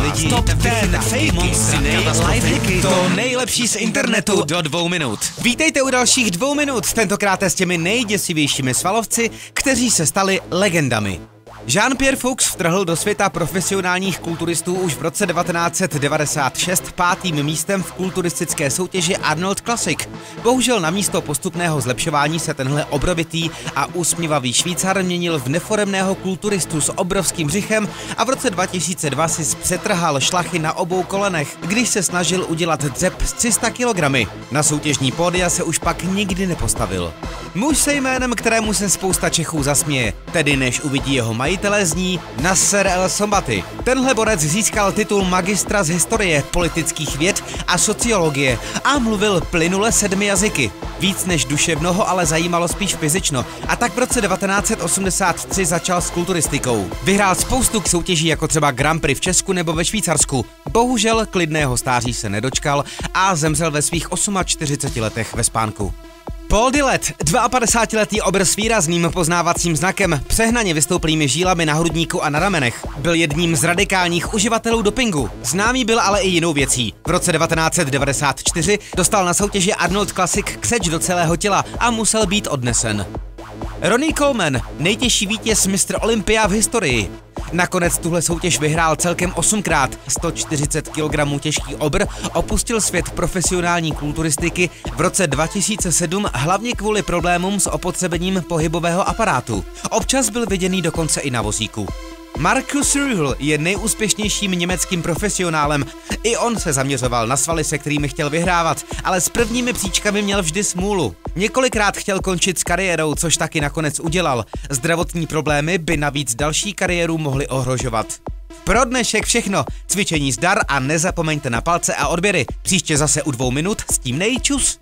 lidí, top 10 fejky, to nejlepší z internetu do 2 minut. Vítejte u dalších 2 minut, tentokráte s těmi nejděsivějšími svalovci, kteří se stali legendami. Jean-Pierre Fuchs vtrhl do světa profesionálních kulturistů už v roce 1996 pátým místem v kulturistické soutěži Arnold Classic. Bohužel na místo postupného zlepšování se tenhle obrovitý a usměvavý Švýcar měnil v neforemného kulturistu s obrovským břichem a v roce 2002 si přetrhal šlachy na obou kolenech, když se snažil udělat dřep s 300 kg. Na soutěžní pódia se už pak nikdy nepostavil. Muž se jménem, kterému se spousta Čechů zasměje, tedy než uvidí jeho majitele, zní Nasser El Sonbaty. Tenhle borec získal titul magistra z historie, politických věd a sociologie a mluvil plynule 7 jazyky. Víc než duševnoho ale zajímalo spíš fyzično, a tak v roce 1983 začal s kulturistikou. Vyhrál spoustu soutěží, jako třeba Grand Prix v Česku nebo ve Švýcarsku. Bohužel klidného stáří se nedočkal a zemřel ve svých 48 letech ve spánku. Paul Dillet, 52-letý obr s výrazným poznávacím znakem, přehnaně vystouplými žílami na hrudníku a na ramenech, byl jedním z radikálních uživatelů dopingu. Známý byl ale i jinou věcí. V roce 1994 dostal na soutěži Arnold Classic kseč do celého těla a musel být odnesen. Ronnie Coleman, nejtěžší vítěz Mr. Olympia v historii. Nakonec tuhle soutěž vyhrál celkem 8krát. 140 kg těžký obr opustil svět profesionální kulturistiky v roce 2007 hlavně kvůli problémům s opotřebením pohybového aparátu. Občas byl viděný dokonce i na vozíku. Markus Rühl je nejúspěšnějším německým profesionálem. I on se zaměřoval na svaly, se kterými chtěl vyhrávat, ale s prvními příčkami měl vždy smůlu. Několikrát chtěl končit s kariérou, což taky nakonec udělal. Zdravotní problémy by navíc další kariéru mohly ohrožovat. Pro dnešek všechno. Cvičení zdar a nezapomeňte na palce a odběry. Příště zase u 2 minut, s tím nejčus.